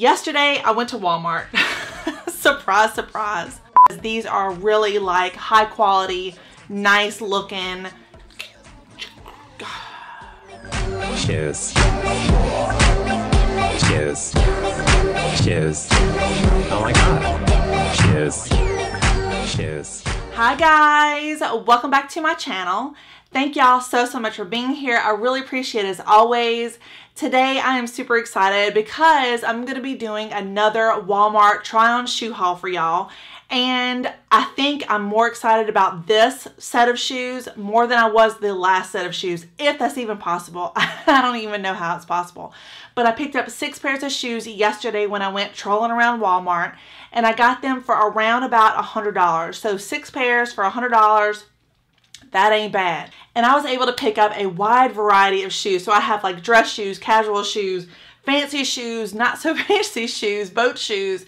Yesterday, I went to Walmart. Surprise, surprise. These are really like high quality, nice looking. Cheers. Cheers. Cheers. Oh my God. Cheers. Cheers. Hi guys, welcome back to my channel. Thank y'all so much for being here. I really appreciate it as always. Today I am super excited because I'm gonna be doing another Walmart try on shoe haul for y'all. And I think I'm more excited about this set of shoes more than I was the last set of shoes, if that's even possible. I don't even know how it's possible. But I picked up 6 pairs of shoes yesterday when I went trolling around Walmart, and I got them for around about $100. So 6 pairs for $100, that ain't bad. And I was able to pick up a wide variety of shoes. So I have like dress shoes, casual shoes, fancy shoes, not so fancy shoes, boat shoes,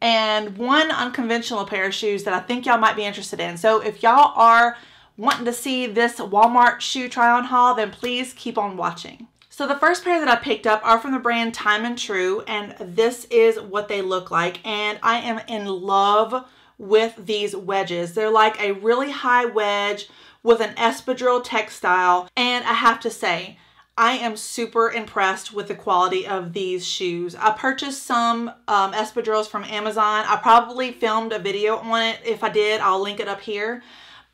and one unconventional pair of shoes that I think y'all might be interested in. So if y'all are wanting to see this Walmart shoe try on haul, then please keep on watching. So the first pair that I picked up are from the brand Time and True, and this is what they look like. And I am in love with these wedges. They're like a really high wedge with an espadrille textile, and I have to say, I am super impressed with the quality of these shoes. I purchased some espadrilles from Amazon. I probably filmed a video on it. If I did, I'll link it up here.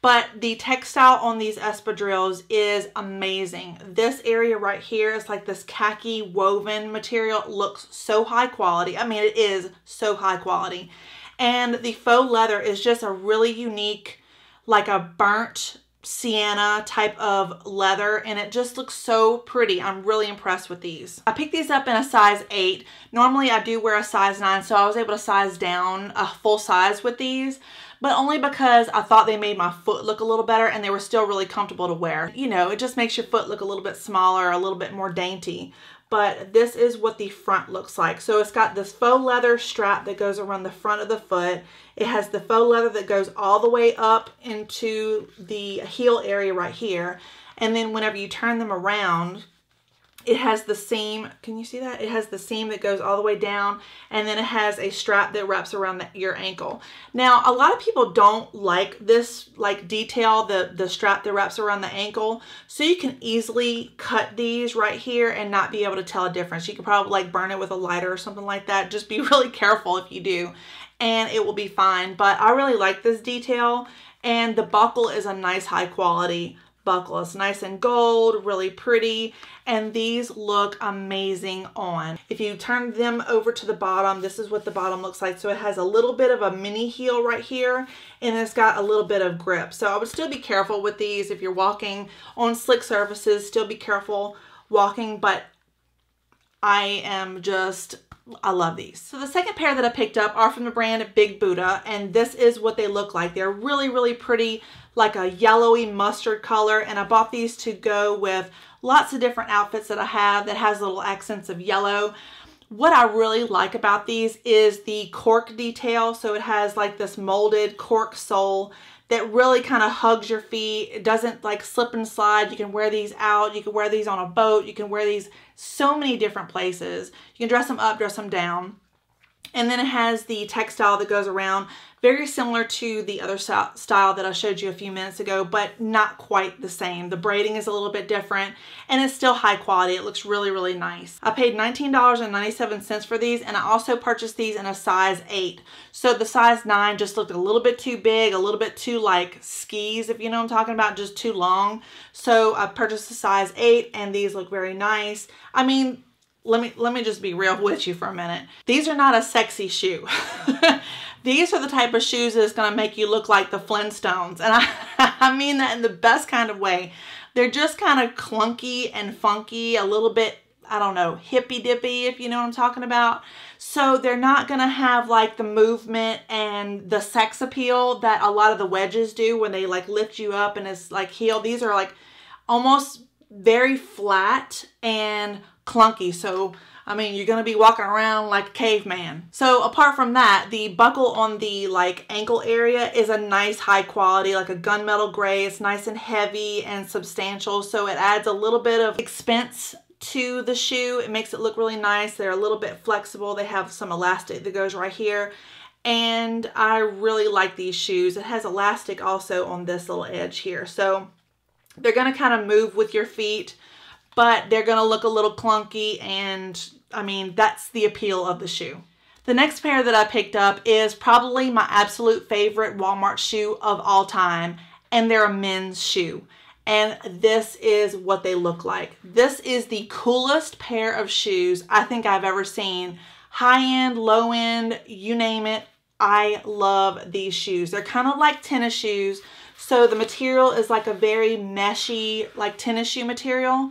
But the textile on these espadrilles is amazing. This area right here is like this khaki woven material. It looks so high quality. I mean, it is so high quality. And the faux leather is just a really unique, like a burnt sienna type of leather, and it just looks so pretty. I'm really impressed with these. I picked these up in a size 8. Normally I do wear a size 9, so I was able to size down a full size with these, but only because I thought they made my foot look a little better and they were still really comfortable to wear. You know, it just makes your foot look a little bit smaller, a little bit more dainty. But this is what the front looks like. So it's got this faux leather strap that goes around the front of the foot. It has the faux leather that goes all the way up into the heel area right here. And then whenever you turn them around, it has the seam. Can you see that? It has the seam that goes all the way down, and then it has a strap that wraps around your ankle. Now, a lot of people don't like this like detail, the strap that wraps around the ankle. So you can easily cut these right here and not be able to tell a difference. You can probably like burn it with a lighter or something like that. Just be really careful if you do, and it will be fine. But I really like this detail, and the buckle is a nice high quality buckle. It's nice and gold, really pretty, and these look amazing on. If you turn them over to the bottom, this is what the bottom looks like. So it has a little bit of a mini heel right here, and it's got a little bit of grip. So I would still be careful with these if you're walking on slick surfaces. Still be careful walking, but I love these. So the second pair that I picked up are from the brand Big Buddha, and this is what they look like. They're really, really pretty, like a yellowy mustard color, and I bought these to go with lots of different outfits that I have that has little accents of yellow. What I really like about these is the cork detail. So it has like this molded cork sole that really kind of hugs your feet. It doesn't like slip and slide. You can wear these out. You can wear these on a boat. You can wear these so many different places. You can dress them up, dress them down. And then it has the textile that goes around, very similar to the other style that I showed you a few minutes ago, but not quite the same. The braiding is a little bit different, and it's still high quality. It looks really, really nice. I paid $19.97 for these, and I also purchased these in a size 8. So the size 9 just looked a little bit too big, a little bit too like skis, if you know what I'm talking about, just too long. So I purchased a size 8, and these look very nice. I mean, let me just be real with you for a minute. These are not a sexy shoe. These are the type of shoes that's gonna make you look like the Flintstones. And I mean that in the best kind of way. They're just kind of clunky and funky, a little bit, I don't know, hippy dippy, if you know what I'm talking about. So they're not gonna have like the movement and the sex appeal that a lot of the wedges do when they like lift you up and it's like heel. These are like almost very flat and clunky, so I mean you're gonna be walking around like a caveman. So apart from that, the buckle on the like ankle area is a nice high quality, like a gunmetal gray. It's nice and heavy and substantial, so it adds a little bit of expense to the shoe. It makes it look really nice. They're a little bit flexible. They have some elastic that goes right here. And I really like these shoes. It has elastic also on this little edge here. So they're going to kind of move with your feet, but they're going to look a little clunky. And I mean, that's the appeal of the shoe. The next pair that I picked up is probably my absolute favorite Walmart shoe of all time. And they're a men's shoe. And this is what they look like. This is the coolest pair of shoes I think I've ever seen. High-end, low-end, you name it. I love these shoes. They're kind of like tennis shoes. So the material is like a very meshy, like tennis shoe material,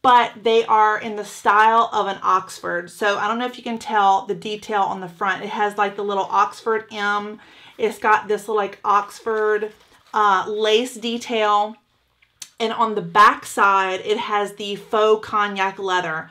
but they are in the style of an Oxford. So I don't know if you can tell the detail on the front. It has like the little Oxford M. It's got this little like Oxford lace detail. And on the back side, it has the faux cognac leather.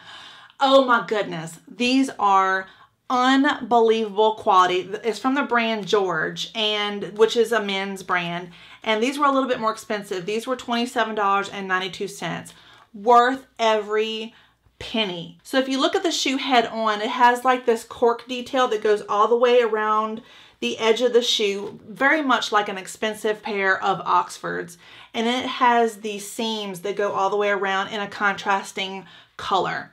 Oh my goodness. These are unbelievable quality. It's from the brand George, and which is a men's brand. And these were a little bit more expensive. These were $27.92. Worth every penny. So if you look at the shoe head on, it has like this cork detail that goes all the way around the edge of the shoe, very much like an expensive pair of Oxfords. And it has these seams that go all the way around in a contrasting color.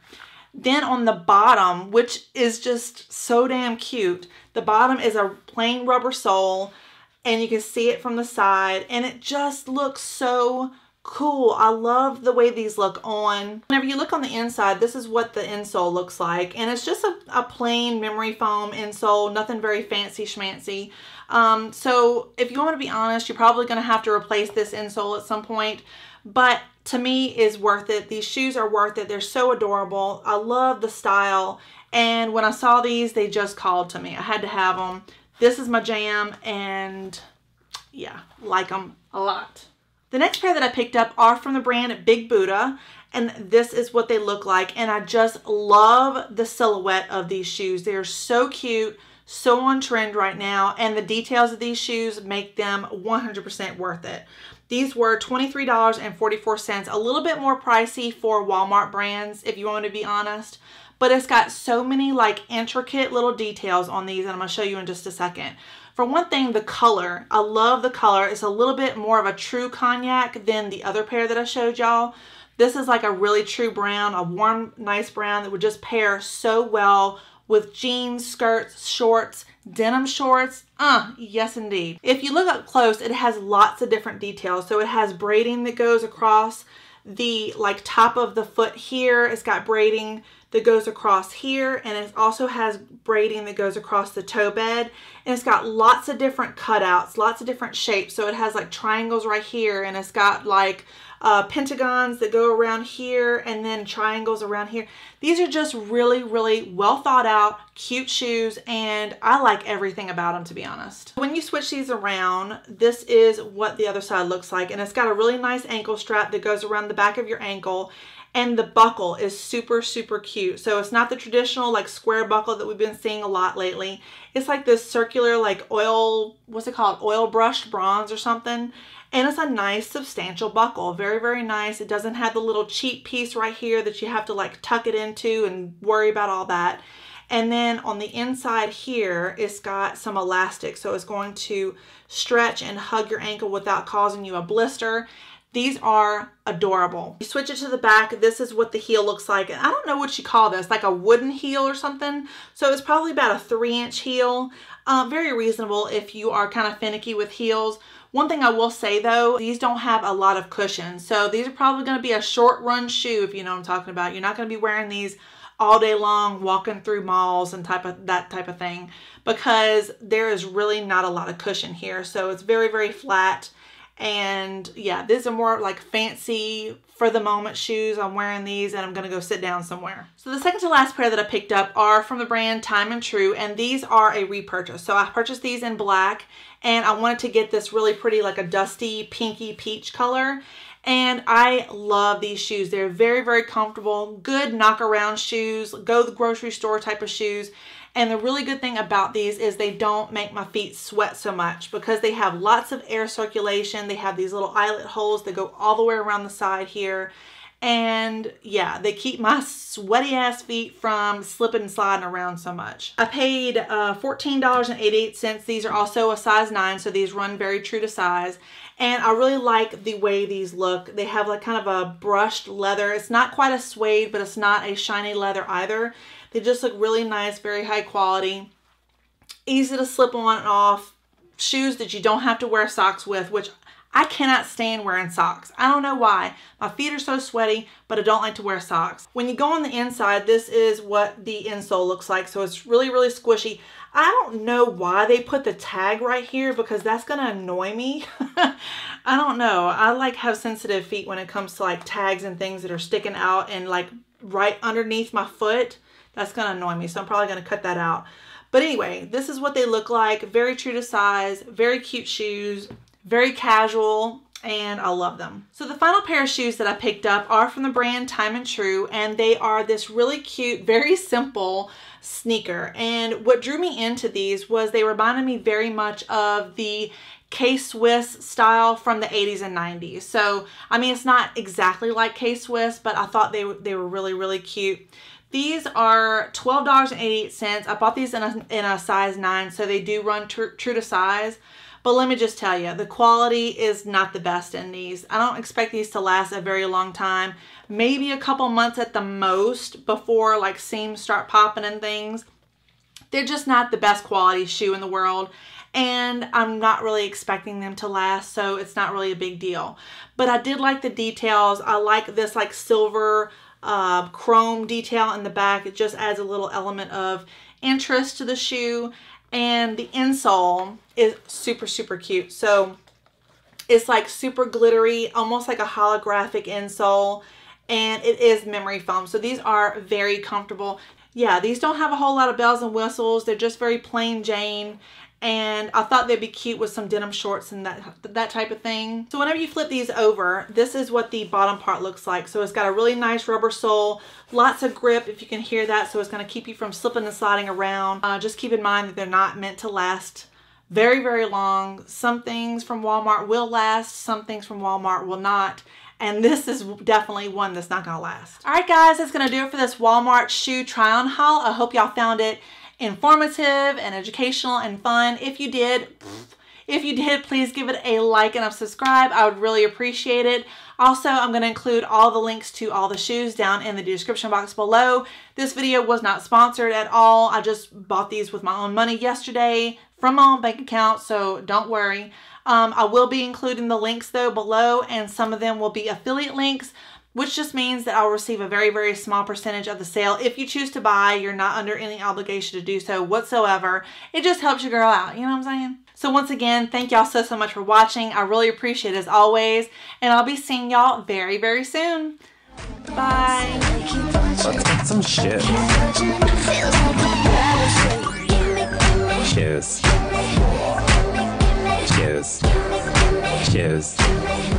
Then on the bottom, which is just so damn cute, the bottom is a plain rubber sole, and you can see it from the side, and it just looks so cool. I love the way these look on. Whenever you look on the inside, this is what the insole looks like. And it's just a plain memory foam insole, nothing very fancy schmancy. So if you want to be honest, you're probably going to have to replace this insole at some point. But to me, it's worth it. These shoes are worth it. They're so adorable. I love the style. And when I saw these, they just called to me. I had to have them. This is my jam, and yeah, like them a lot. The next pair that I picked up are from the brand Big Buddha, and this is what they look like, and I just love the silhouette of these shoes. They're so cute, so on trend right now, and the details of these shoes make them 100% worth it. These were $23.44, a little bit more pricey for Walmart brands, if you want to be honest, but it's got so many like intricate little details on these, and I'm going to show you in just a second. For one thing, the color. I love the color. It's a little bit more of a true cognac than the other pair that I showed y'all. This is like a really true brown, a warm, nice brown that would just pair so well with jeans, skirts, shorts, denim shorts. Yes indeed. If you look up close, it has lots of different details. So it has braiding that goes across the like top of the foot here. It's got braiding that goes across here, and it also has braiding that goes across the toe bed, and it's got lots of different cutouts, lots of different shapes. So it has like triangles right here, and it's got like pentagons that go around here, and then triangles around here. These are just really, really well thought out, cute shoes, and I like everything about them, to be honest. When you switch these around, this is what the other side looks like, and it's got a really nice ankle strap that goes around the back of your ankle. And the buckle is super, super cute. So it's not the traditional like square buckle that we've been seeing a lot lately. It's like this circular like oil, what's it called? Oil brushed bronze or something. And it's a nice substantial buckle. Very, very nice. It doesn't have the little cheap piece right here that you have to like tuck it into and worry about all that. And then on the inside here, it's got some elastic. So it's going to stretch and hug your ankle without causing you a blister. These are adorable. You switch it to the back. This is what the heel looks like. And I don't know what you call this, like a wooden heel or something. So it's probably about a 3-inch heel. Very reasonable if you are kind of finicky with heels. One thing I will say though, these don't have a lot of cushion. So these are probably going to be a short run shoe, if you know what I'm talking about. You're not going to be wearing these all day long, walking through malls and that type of thing, because there is really not a lot of cushion here. So it's very, very flat. And yeah, these are more like fancy for the moment shoes. I'm wearing these and I'm going to go sit down somewhere. So the second to last pair that I picked up are from the brand Time and True, and these are a repurchase. So I purchased these in black, and I wanted to get this really pretty like a dusty pinky peach color. And I love these shoes. They're very, very comfortable, good knock around shoes, go to the grocery store type of shoes. And the really good thing about these is they don't make my feet sweat so much, because they have lots of air circulation. They have these little eyelet holes that go all the way around the side here. And yeah, they keep my sweaty ass feet from slipping and sliding around so much. I paid $14.88. These are also a size 9, so these run very true to size. And I really like the way these look. They have like kind of a brushed leather. It's not quite a suede, but it's not a shiny leather either. They just look really nice, very high quality. Easy to slip on and off. Shoes that you don't have to wear socks with, which I cannot stand wearing socks. I don't know why. My feet are so sweaty, but I don't like to wear socks. When you go on the inside, this is what the insole looks like. So it's really, really squishy. I don't know why they put the tag right here because that's going to annoy me. I don't know. I like have sensitive feet when it comes to like tags and things that are sticking out and like right underneath my foot. That's going to annoy me. So I'm probably going to cut that out. But anyway, this is what they look like. Very true to size, very cute shoes. Very casual, and I love them. So the final pair of shoes that I picked up are from the brand Time and True, and they are this really cute, very simple sneaker. And what drew me into these was they reminded me very much of the K-Swiss style from the 80s and 90s. So, I mean, it's not exactly like K-Swiss, but I thought they were really, really cute. These are $12.88. I bought these in a size 9, so they do run true to size. But let me just tell you, the quality is not the best in these. I don't expect these to last a very long time. Maybe a couple months at the most before like seams start popping and things. They're just not the best quality shoe in the world. And I'm not really expecting them to last, so it's not really a big deal. But I did like the details. I like this like silver chrome detail in the back. It just adds a little element of interest to the shoe. And the insole is super, super cute. So it's like super glittery, almost like a holographic insole. And it is memory foam. So these are very comfortable. Yeah, these don't have a whole lot of bells and whistles. They're just very plain Jane. And I thought they'd be cute with some denim shorts and that type of thing. So whenever you flip these over, this is what the bottom part looks like. So it's got a really nice rubber sole, lots of grip, if you can hear that. So it's going to keep you from slipping and sliding around. Just keep in mind that they're not meant to last very, very long. Some things from Walmart will last, some things from Walmart will not. And this is definitely one that's not going to last. All right, guys, that's going to do it for this Walmart shoe try-on haul. I hope y'all found it informative and educational and fun. If you did, please give it a like and a subscribe. I would really appreciate it. Also, I'm going to include all the links to all the shoes down in the description box below. This video was not sponsored at all. I just bought these with my own money yesterday from my own bank account, so don't worry. I will be including the links though below, and some of them will be affiliate links, which just means that I'll receive a very, very small percentage of the sale. If you choose to buy, you're not under any obligation to do so whatsoever. It just helps your girl out, you know what I'm saying? So once again, thank y'all so, so much for watching. I really appreciate it as always, and I'll be seeing y'all very, very soon. Bye. Let's get some shit. Cheers. Cheers. Cheers.